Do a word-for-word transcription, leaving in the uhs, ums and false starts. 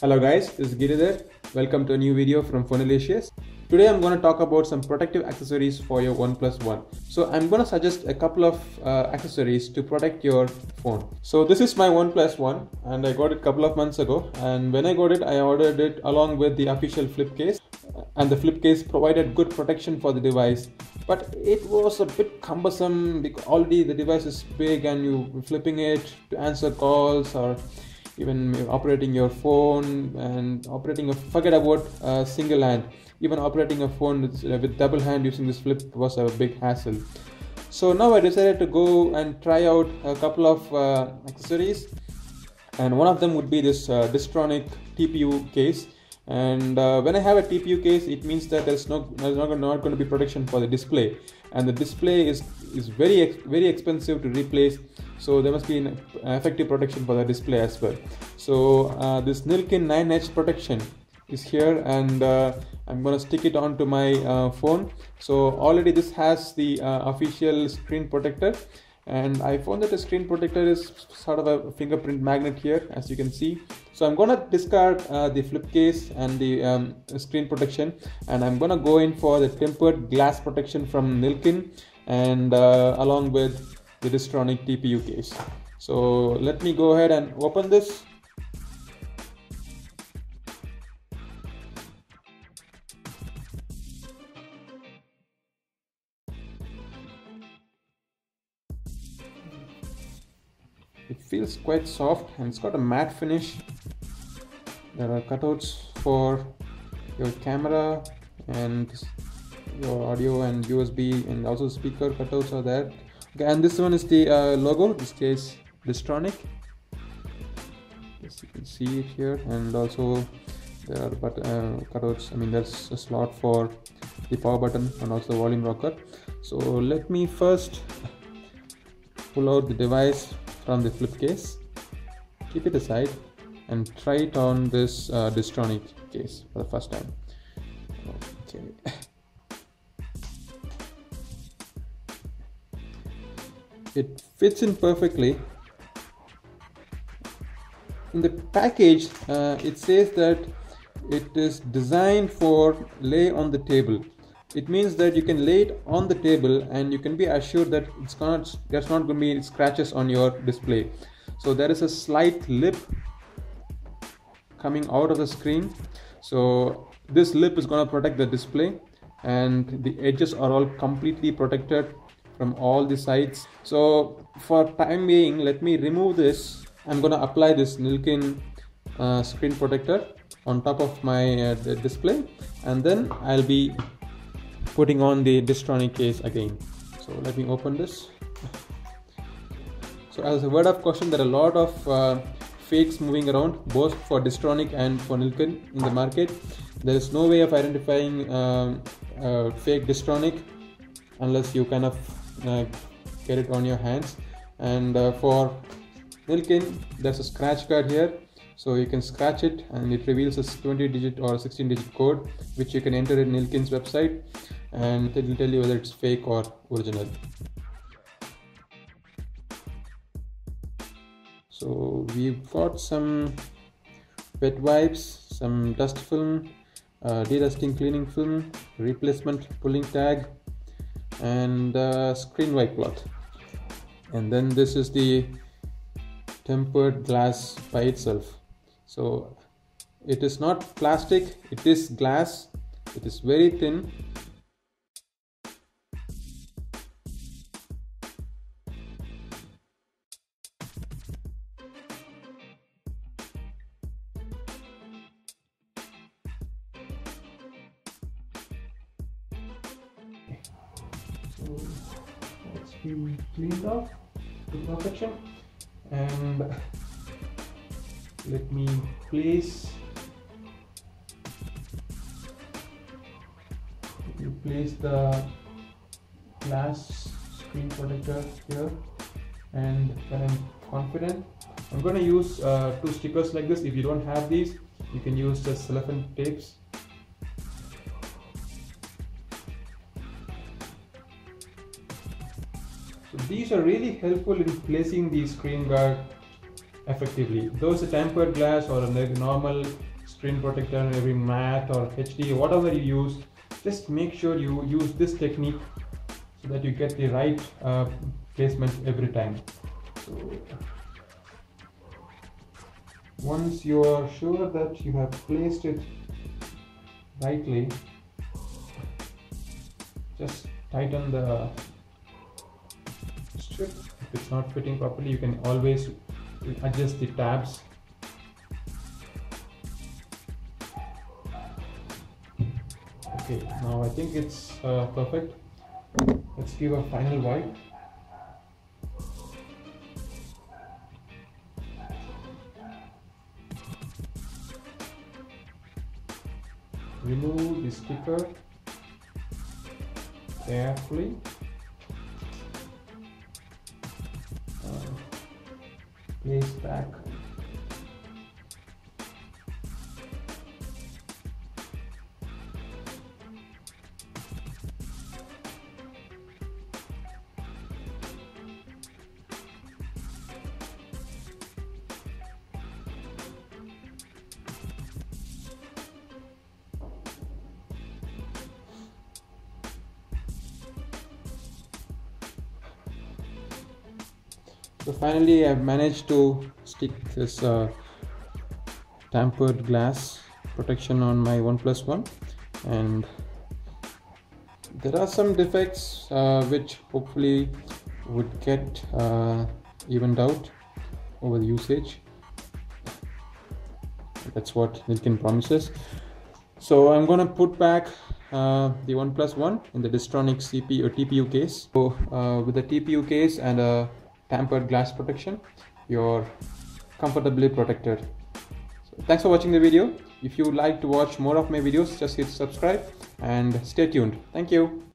Hello guys, this is Giri there. Welcome to a new video from Phonelicious. Today I'm going to talk about some protective accessories for your OnePlus One. So I'm going to suggest a couple of uh, accessories to protect your phone. So this is my OnePlus One and I got it a couple of months ago, and when I got it I ordered it along with the official flip case, and the flip case provided good protection for the device. But it was a bit cumbersome because already the device is big and you flipping it to answer calls or even operating your phone and operating a forget about uh, single hand. Even operating a phone with, uh, with double hand using this flip was a big hassle. So now I decided to go and try out a couple of uh, accessories, and one of them would be this uh, Diztronic T P U case. And uh, when I have a T P U case, it means that there's no there's not, not going to be protection for the display, and the display is is very ex very expensive to replace. So there must be an effective protection for the display as well. So uh, this Nillkin nine H protection is here, and uh, I'm gonna stick it onto my uh, phone. So already this has the uh, official screen protector, and I found that the screen protector is sort of a fingerprint magnet here, as you can see. So I'm gonna discard uh, the flip case and the um, screen protection, and I'm gonna go in for the tempered glass protection from Nillkin, and uh, along with the Diztronic T P U case. So let me go ahead and open this. It feels quite soft and it's got a matte finish. There are cutouts for your camera and your audio and U S B, and also speaker cutouts are there. Okay, and this one is the uh, logo, this case Diztronic. Yes, you can see it here, and also there are but, uh, cutouts. I mean, there's a slot for the power button and also the volume rocker. So let me first pull out the device from the flip case, keep it aside, and try it on this uh, Diztronic case for the first time. Okay. It fits in perfectly. In the package, uh, it says that it is designed for lay on the table. It means that you can lay it on the table and you can be assured that it's not there's not going to be scratches on your display. So there is a slight lip coming out of the screen. So this lip is going to protect the display, and the edges are all completely protected from all the sides. So for time being, let me remove this. I'm going to apply this Nillkin uh, screen protector on top of my uh, display, and then I'll be putting on the Diztronic case again. So let me open this. So as a word of caution, there are a lot of uh, fakes moving around, both for Diztronic and for Nillkin in the market. There is no way of identifying um, uh, fake Diztronic unless you kind of uh, get it on your hands. And uh, for Nillkin, there's a scratch card here. So you can scratch it and it reveals a twenty digit or sixteen digit code, which you can enter in Nillkin's website, and it will tell you whether it's fake or original. So we've got some wet wipes, some dust film, uh, de-dusting cleaning film, replacement pulling tag, and uh, screen wipe cloth. And then this is the tempered glass by itself. So it is not plastic, it is glass. It is very thin. So it's been cleaned off to perfection, and let me place let me place the glass screen protector here. And when I'm confident, I'm gonna use uh, two stickers like this. If you don't have these, you can use the cellophane tapes. So these are really helpful in placing the screen guard effectively. Though it's a tempered glass or a normal screen protector, maybe matte or H D, whatever you use, just make sure you use this technique so that you get the right uh, placement every time. So, once you are sure that you have placed it rightly, just tighten the strip. If it's not fitting properly, you can always adjust the tabs. Okay, now I think it's uh, perfect. Let's give a final wipe. Remove the sticker carefully. Uh, place back. So finally I've managed to stick this uh, tempered glass protection on my OnePlus One, and there are some defects uh, which hopefully would get uh, evened out over the usage. That's what Nillkin promises. So I'm gonna put back Uh, the OnePlus One in the Diztronic C P U or T P U case. So uh, with the T P U case and a tampered glass protection, you're comfortably protected. So, thanks for watching the video. If you would like to watch more of my videos, just hit subscribe and stay tuned. Thank you.